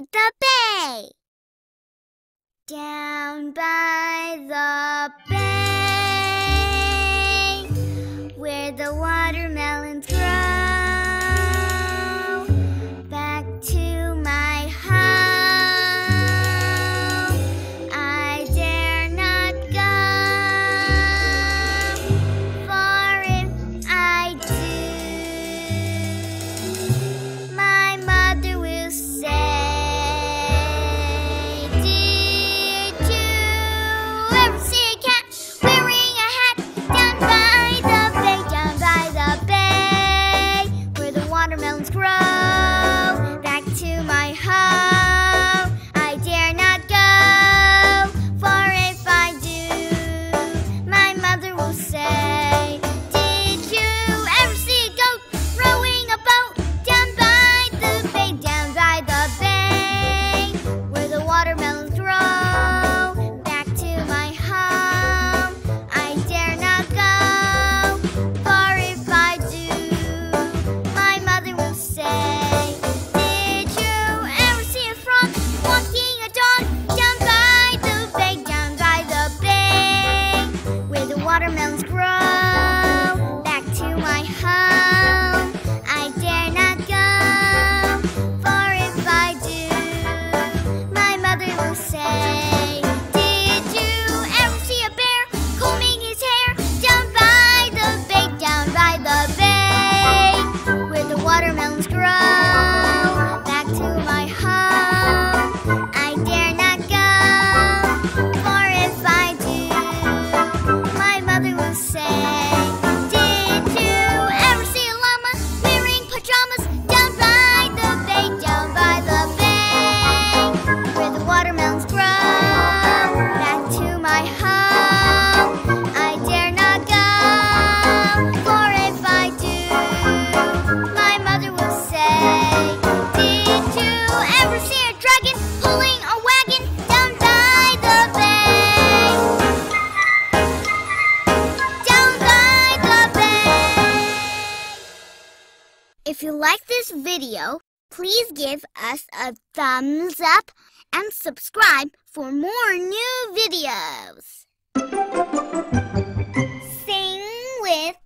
by the bay. Down by the bay, where the watermelons grow. Back to my home, I dare not go. For if I do, my mother will say, watermelons grow, back to my home, I dare not go, for if I do, my mother will say, did you ever see a goat rowing a boat down by the bay, where the watermelons grow, back to my home, I dare not go, for if I do, say, did you ever see a frog walking a dog down by the bay, where the watermelons grow? Back to my home, I dare not go, for if I do, my mother will say, did you ever see a bear combing his hair down by the bay, where the watermelons grow? Back to my home, I dare not go, for if I do, my mother will say, did you ever see a llama wearing pajamas down by the bay, where the watermelons grow? Back to my home, I dare not go, for if I do, my mother will say, did you ever see a dragon pulling a wagon down by the bay? If you like this video, please give us a thumbs up and subscribe for more new videos. Sing with